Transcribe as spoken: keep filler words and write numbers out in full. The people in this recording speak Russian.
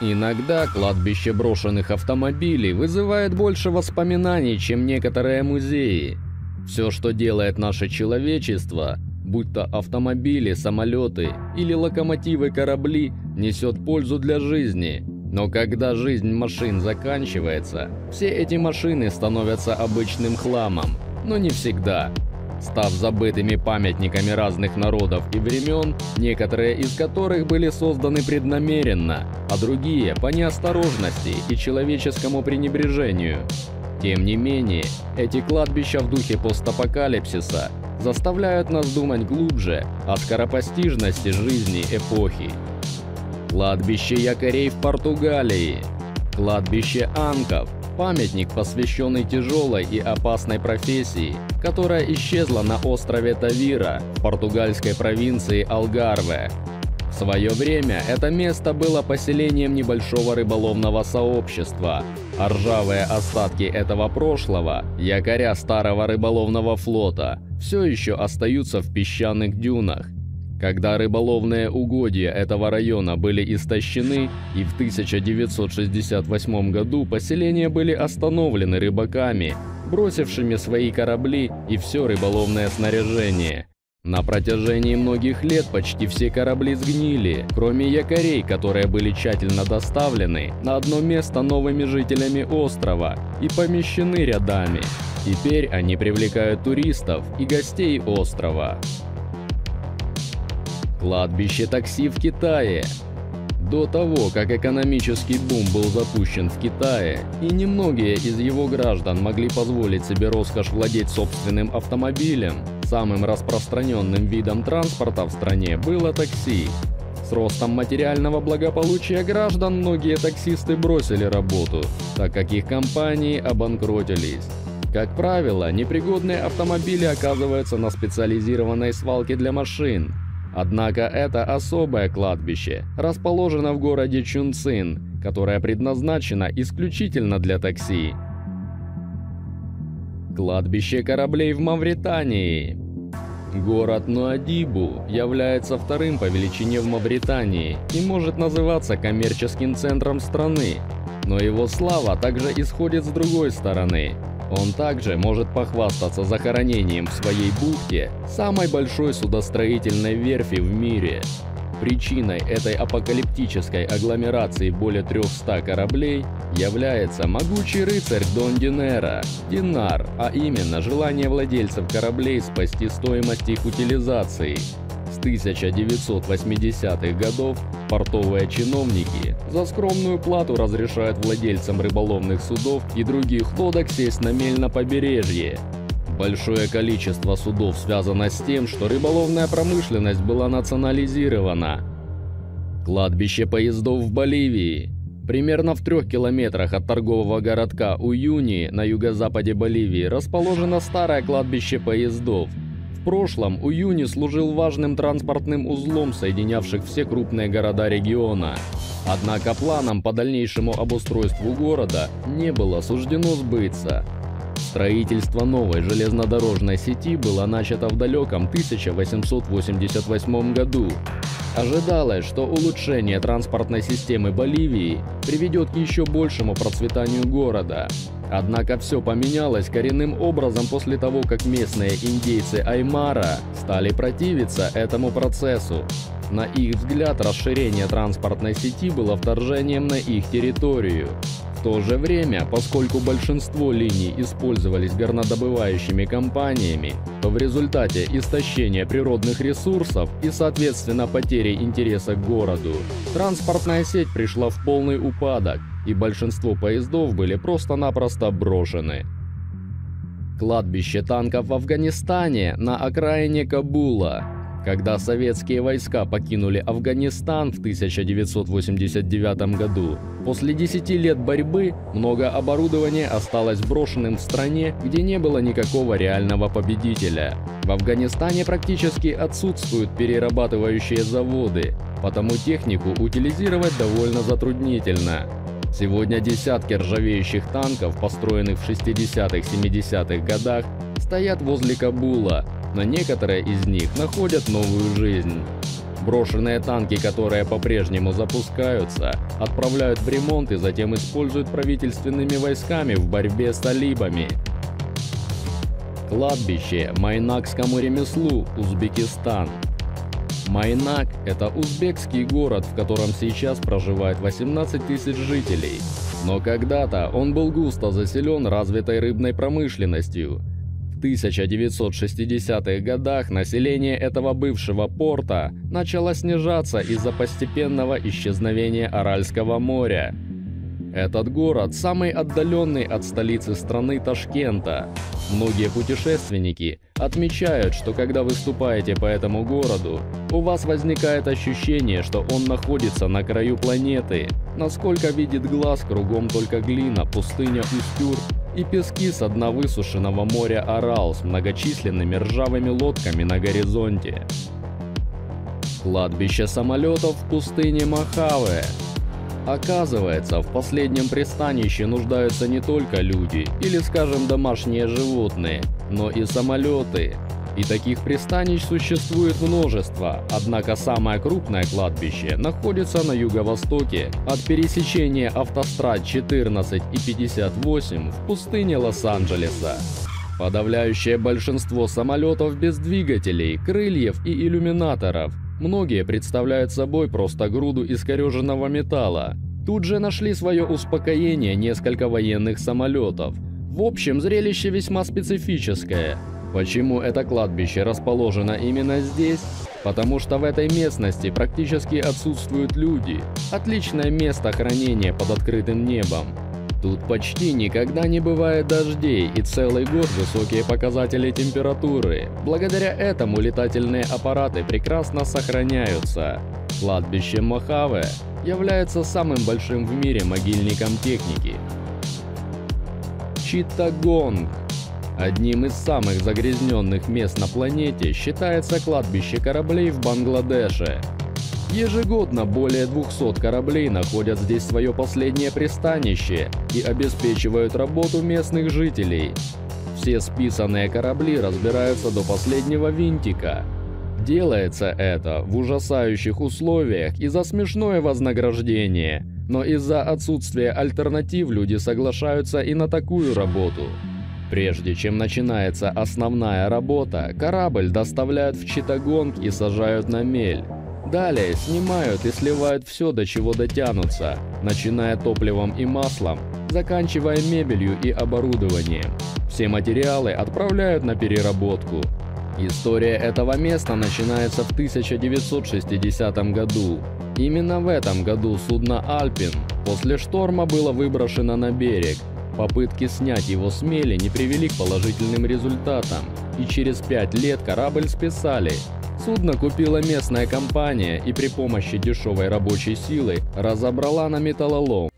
Иногда кладбище брошенных автомобилей вызывает больше воспоминаний, чем некоторые музеи. Все, что делает наше человечество, будь то автомобили, самолеты или локомотивы, корабли, несет пользу для жизни. Но когда жизнь машин заканчивается, все эти машины становятся обычным хламом, но не всегда. Став забытыми памятниками разных народов и времен, некоторые из которых были созданы преднамеренно, а другие по неосторожности и человеческому пренебрежению. Тем не менее, эти кладбища в духе постапокалипсиса заставляют нас думать глубже о скоропостижности жизни эпохи. Кладбище якорей в Португалии. Кладбище анков. Памятник, посвященный тяжелой и опасной профессии, которая исчезла на острове Тавира в португальской провинции Алгарве. В свое время это место было поселением небольшого рыболовного сообщества, а ржавые остатки этого прошлого, якоря старого рыболовного флота, все еще остаются в песчаных дюнах. Когда рыболовные угодья этого района были истощены, и в тысяча девятьсот шестьдесят восьмом году поселения были остановлены рыбаками, бросившими свои корабли и все рыболовное снаряжение. На протяжении многих лет почти все корабли сгнили, кроме якорей, которые были тщательно доставлены на одно место новыми жителями острова и помещены рядами. Теперь они привлекают туристов и гостей острова. Кладбище такси в Китае. До того, как экономический бум был запущен в Китае, и немногие из его граждан могли позволить себе роскошь владеть собственным автомобилем, самым распространенным видом транспорта в стране было такси. С ростом материального благополучия граждан многие таксисты бросили работу, так как их компании обанкротились. Как правило, непригодные автомобили оказываются на специализированной свалке для машин. Однако это особое кладбище расположено в городе Чунцин, которое предназначено исключительно для такси. Кладбище кораблей в Мавритании. Город Нуадибу является вторым по величине в Мавритании и может называться коммерческим центром страны, но его слава также исходит с другой стороны. Он также может похвастаться захоронением в своей бухте самой большой судостроительной верфи в мире. Причиной этой апокалиптической агломерации более трехсот кораблей является могучий рыцарь Дон Динера, Динар, а именно желание владельцев кораблей спасти стоимость их утилизации. С тысяча девятьсот восьмидесятых годов портовые чиновники за скромную плату разрешают владельцам рыболовных судов и других лодок сесть на мель на побережье. Большое количество судов связано с тем, что рыболовная промышленность была национализирована. Кладбище поездов в Боливии. Примерно в трех километрах от торгового городка Уюни на юго-западе Боливии расположено старое кладбище поездов. В прошлом Уюни служил важным транспортным узлом, соединявших все крупные города региона. Однако планам по дальнейшему обустройству города не было суждено сбыться. Строительство новой железнодорожной сети было начато в далеком тысяча восемьсот восемьдесят восьмом году. Ожидалось, что улучшение транспортной системы Боливии приведет к еще большему процветанию города. Однако все поменялось коренным образом после того, как местные индейцы Аймара стали противиться этому процессу. На их взгляд, расширение транспортной сети было вторжением на их территорию. В то же время, поскольку большинство линий использовались горнодобывающими компаниями, то в результате истощения природных ресурсов и, соответственно, потери интереса к городу, транспортная сеть пришла в полный упадок, и большинство поездов были просто-напросто брошены. Кладбище танков в Афганистане на окраине Кабула. Когда советские войска покинули Афганистан в тысяча девятьсот восемьдесят девятом году, после десяти лет борьбы много оборудования осталось брошенным в стране, где не было никакого реального победителя. В Афганистане практически отсутствуют перерабатывающие заводы, потому технику утилизировать довольно затруднительно. Сегодня десятки ржавеющих танков, построенных в шестидесятых-семидесятых годах, стоят возле Кабула, но некоторые из них находят новую жизнь. Брошенные танки, которые по-прежнему запускаются, отправляют в ремонт и затем используют правительственными войсками в борьбе с талибами. Кладбище майнакскому ремеслу, Узбекистан. Майнак – это узбекский город, в котором сейчас проживает восемнадцать тысяч жителей. Но когда-то он был густо заселен развитой рыбной промышленностью. В тысяча девятьсот шестидесятых годах население этого бывшего порта начало снижаться из-за постепенного исчезновения Аральского моря. Этот город самый отдаленный от столицы страны Ташкента. Многие путешественники отмечают, что когда выступаете по этому городу, у вас возникает ощущение, что он находится на краю планеты. Насколько видит глаз, кругом только глина, пустыня Устюр и пески со дна высушенного моря Арал с многочисленными ржавыми лодками на горизонте. Кладбище самолетов в пустыне Мохаве. Оказывается, в последнем пристанище нуждаются не только люди, или, скажем, домашние животные, но и самолеты. И таких пристанищ существует множество, однако самое крупное кладбище находится на юго-востоке, от пересечения автострад четырнадцать и пятьдесят восемь в пустыне Лос-Анджелеса. Подавляющее большинство самолетов без двигателей, крыльев и иллюминаторов. Многие представляют собой просто груду искореженного металла. Тут же нашли свое успокоение несколько военных самолетов. В общем, зрелище весьма специфическое. Почему это кладбище расположено именно здесь? Потому что в этой местности практически отсутствуют люди. Отличное место хранения под открытым небом. Тут почти никогда не бывает дождей и целый год высокие показатели температуры. Благодаря этому летательные аппараты прекрасно сохраняются. Кладбище Мохаве является самым большим в мире могильником техники. Читтагонг. Одним из самых загрязненных мест на планете считается кладбище кораблей в Бангладеше. Ежегодно более двухсот кораблей находят здесь свое последнее пристанище и обеспечивают работу местных жителей. Все списанные корабли разбираются до последнего винтика. Делается это в ужасающих условиях и за смешное вознаграждение, но из-за отсутствия альтернатив люди соглашаются и на такую работу. Прежде чем начинается основная работа, корабль доставляют в Читтагонг и сажают на мель. Далее снимают и сливают все, до чего дотянутся, начиная топливом и маслом, заканчивая мебелью и оборудованием. Все материалы отправляют на переработку. История этого места начинается в тысяча девятьсот шестидесятом году. Именно в этом году судно «Альпин» после шторма было выброшено на берег. Попытки снять его с мели не привели к положительным результатам, и через пять лет корабль списали. Судно купила местная компания и при помощи дешевой рабочей силы разобрала на металлолом.